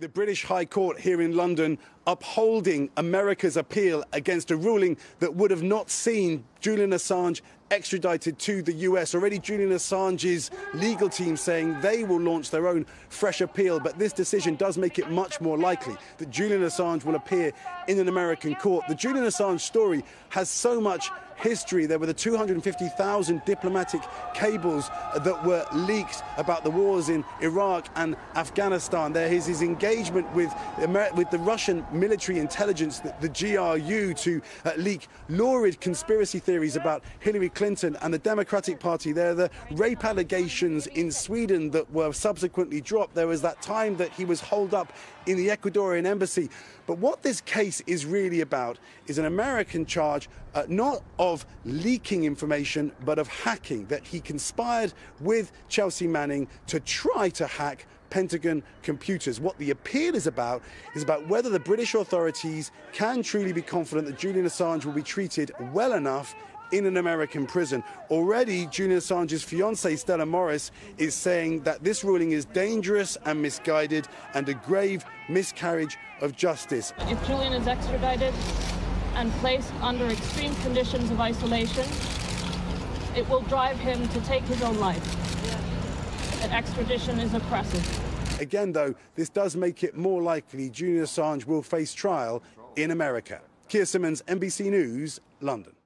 The British High Court here in London upholding America's appeal against a ruling that would have not seen Julian Assange extradited to the US. Already Julian Assange's legal team saying they will launch their own fresh appeal, but this decision does make it much more likely that Julian Assange will appear in an American court. The Julian Assange story has so much history. There were the 250,000 diplomatic cables that were leaked about the wars in Iraq and Afghanistan. There is his engagement with the Russian military intelligence, the GRU, to leak lurid conspiracy theories about Hillary Clinton and the Democratic Party. There are the rape allegations in Sweden that were subsequently dropped. There was that time that he was holed up in the Ecuadorian embassy. But what this case is really about is an American charge not of leaking information, but of hacking, that he conspired with Chelsea Manning to try to hack Pentagon computers. What the appeal is about whether the British authorities can truly be confident that Julian Assange will be treated well enough in an American prison. Already, Julian Assange's fiancée, Stella Morris, is saying that this ruling is dangerous and misguided and a grave miscarriage of justice. If Julian is extradited and placed under extreme conditions of isolation, it will drive him to take his own life. That extradition is oppressive. Again, though, this does make it more likely Julian Assange will face trial in America. Keir Simmons, NBC News, London.